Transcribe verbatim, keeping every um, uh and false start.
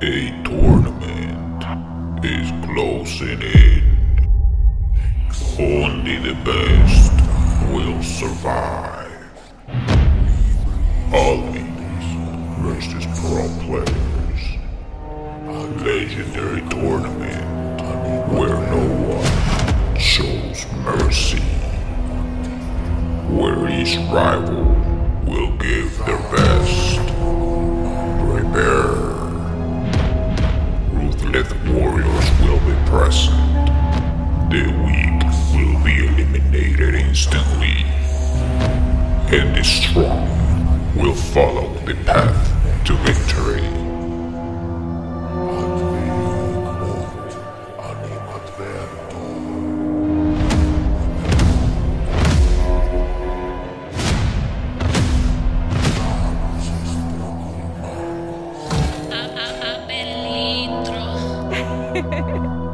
A tournament is closing in. Only the best will survive. Alvin versus pro players. A legendary tournament where no one shows mercy. Where each rival will give their best. Prepare. Death warriors will be present. The weak will be eliminated instantly, and the strong will follow the path to victory. Hehehehe